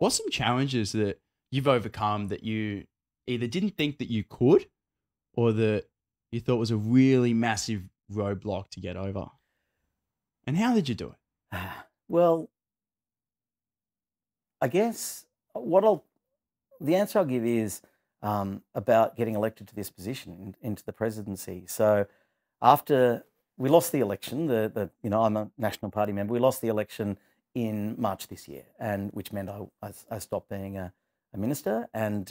What's some challenges that you've overcome that you either didn't think that you could or that you thought was a really massive roadblock to get over? And how did you do it? Well, I guess the answer I'll give is about getting elected to this position, into the presidency. So after we lost the election, I'm a National Party member, we lost the election in March this year, and which meant I stopped being a minister. And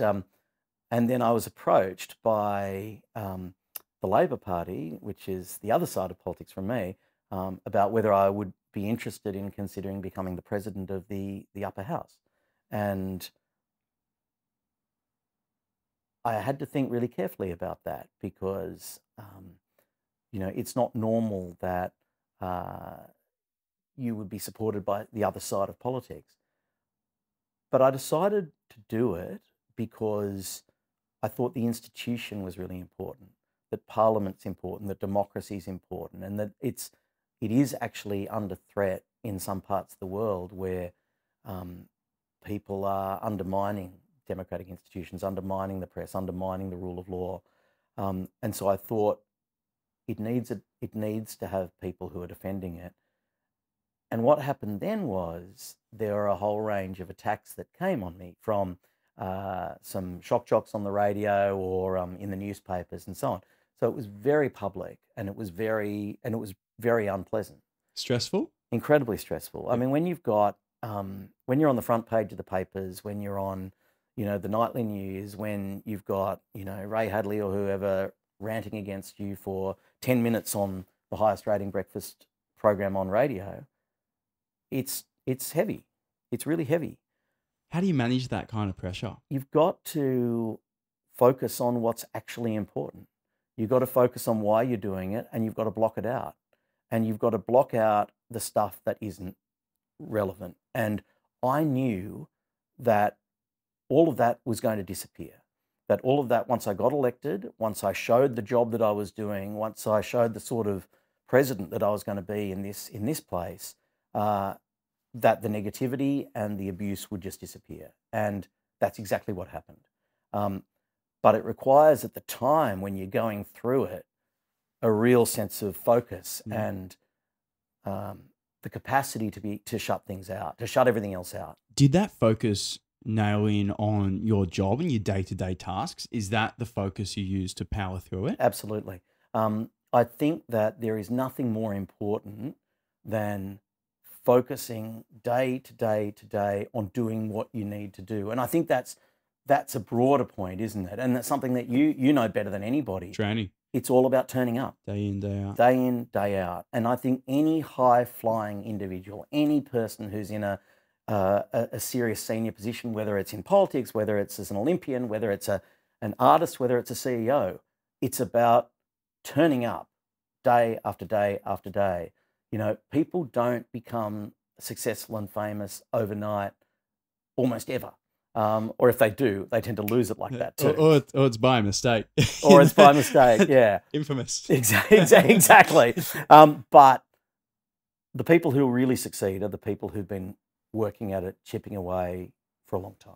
then I was approached by the Labor Party, which is the other side of politics from me, about whether I would be interested in considering becoming the president of the upper house. And I had to think really carefully about that because, it's not normal that you would be supported by the other side of politics. But I decided to do it because I thought the institution was really important, that Parliament's important, that democracy's important, and that it is actually under threat in some parts of the world where people are undermining democratic institutions, undermining the press, undermining the rule of law. And so I thought it needs to have people who are defending it. And what happened then was there were a whole range of attacks that came on me from some shock jocks on the radio or in the newspapers and so on. So it was very public, and it was very unpleasant. Stressful? Incredibly stressful. Yeah. I mean, when you've got, when you're on the front page of the papers, when you're on, the nightly news, when you've got, Ray Hadley or whoever ranting against you for 10 minutes on the highest rating breakfast program on radio, it's heavy. It's really heavy. How do you manage that kind of pressure? You've got to focus on what's actually important. You've got to focus on why you're doing it, and you've got to block it out. And you've got to block out the stuff that isn't relevant. And I knew that all of that was going to disappear, that all of that, once I got elected, once I showed the job that I was doing, once I showed the sort of president that I was going to be in this place, that the negativity and the abuse would just disappear. And that's exactly what happened. But it requires, at the time when you're going through it, a real sense of focus and the capacity to shut things out, to shut everything else out. Did that focus nail in on your job and your day-to-day tasks? Is that the focus you use to power through it? Absolutely. I think that there is nothing more important than focusing day to day on doing what you need to do. And I think that's a broader point, isn't it? And that's something that you know better than anybody. Training. It's all about turning up. Day in, day out. Day in, day out. And I think any high-flying individual, any person who's in a serious senior position, whether it's in politics, whether it's as an Olympian, whether it's an artist, whether it's a CEO, it's about turning up day after day after day. People don't become successful and famous overnight, almost ever. Or if they do, they tend to lose it like that too. Or it's by mistake. Or it's by mistake, yeah. Infamous. Exactly. But the people who really succeed are the people who've been working at it, chipping away for a long time.